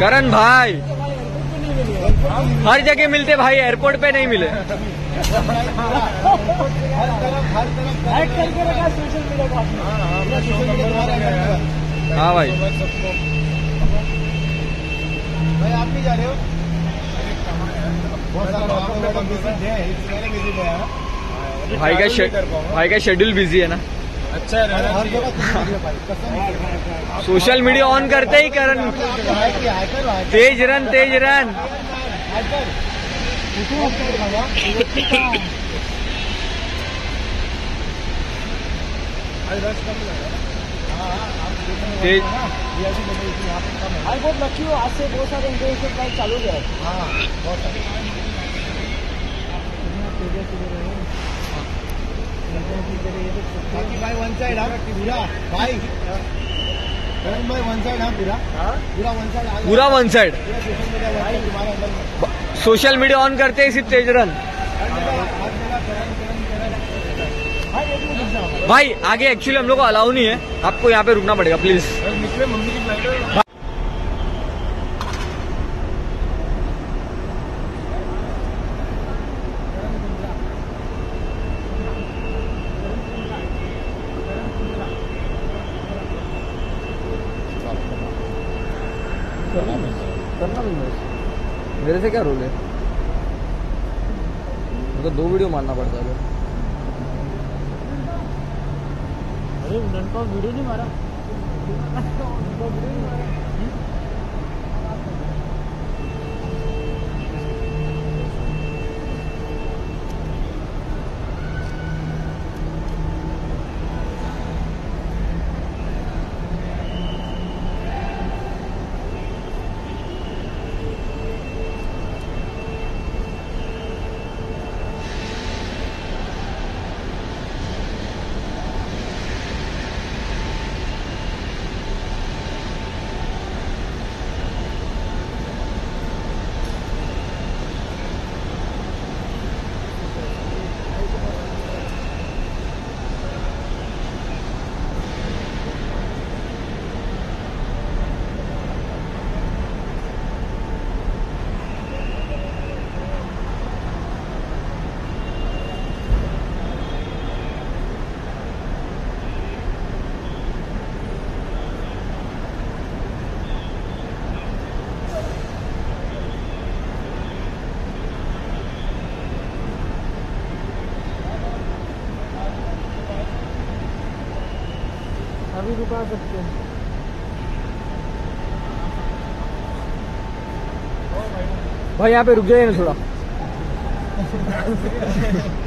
करण भाई हर जगह मिलते भाई, एयरपोर्ट पे नहीं मिले। हाँ भाई आप भी जा रहे हो, भाई का शेड्यूल बिजी है ना। अच्छा है, सोशल मीडिया ऑन करते ही करण तेज रन बहुत लकी हो, आज से बहुत सारे इंटरनेशनल फ्लाइट चालू गए। हाँ बहुत सारे बाकी भाई वन साइड पूरा, भाई करण भाई वन साइड है पूरा one side. Social media on करते ही सिर्फ तेजरन भाई। आगे एक्चुअली हम लोग को अलाउ नहीं है, आपको यहाँ पे रुकना पड़ेगा प्लीज। मेरे से क्या रोल है, मुझे तो 2 वीडियो मारना पड़ता है। अरे उनको वीडियो नहीं मारा, अभी रुका सकते हैं। भाई यहाँ पे रुक जाइए ना थोड़ा।